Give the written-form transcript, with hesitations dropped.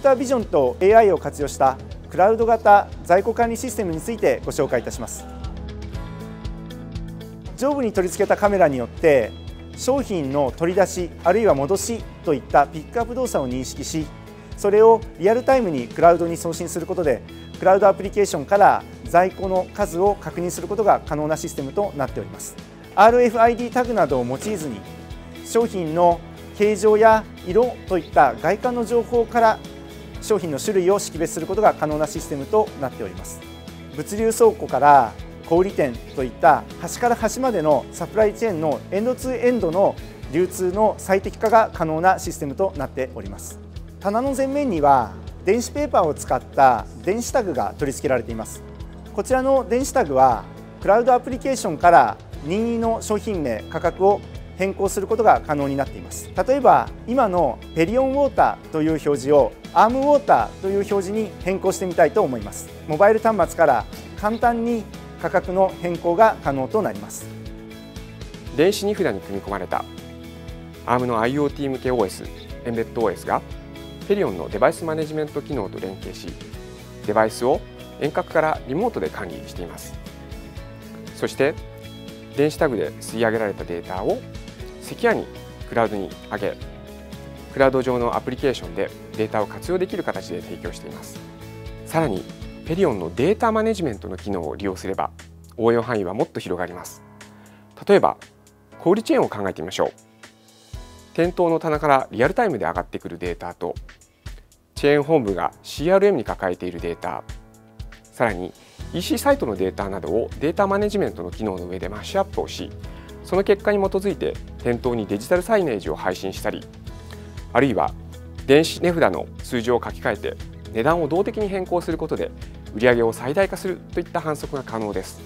ータービジョンと AI を活用したクラウド型在庫管理システムについてご紹介いたします。上部に取り付けたカメラによって商品の取り出しあるいは戻しといったピックアップ動作を認識し、それをリアルタイムにクラウドに送信することで、クラウドアプリケーションから在庫の数を確認することが可能なシステムとなっております。 RFID タグなどを用いずに、商品の形状や色といった外観の情報から商品の種類を識別することが可能なシステムとなっております。物流倉庫から小売店といった端から端までのサプライチェーンのエンドツーエンドの流通の最適化が可能なシステムとなっております。棚の前面には電子ペーパーを使った電子タグが取り付けられています。こちらの電子タグはクラウドアプリケーションから任意の商品名、価格を変更することが可能になっています。例えば今のペリオンウォーターという表示をアームウォーターという表示に変更してみたいと思います。モバイル端末から簡単に価格の変更が可能となります。電子荷札に組み込まれた ARM の IoT 向け OS エンベッド OS がペリオンのデバイスマネジメント機能と連携し、デバイスを遠隔からリモートで管理しています。そして電子タグで吸い上げられたデータをセキュアにクラウドに上げ、クラウド上のアプリケーションでデータを活用できる形で提供しています。さらにペリオンのデータマネジメントの機能を利用すれば、応用範囲はもっと広がります。例えば小売チェーンを考えてみましょう。店頭の棚からリアルタイムで上がってくるデータと、チェーン本部が CRM に抱えているデータ、さらに EC サイトのデータなどをデータマネジメントの機能の上でマッシュアップをし、その結果に基づいて店頭にデジタルサイネージを配信したり、あるいは電子値札の数字を書き換えて値段を動的に変更することで売上を最大化するといった反則が可能です。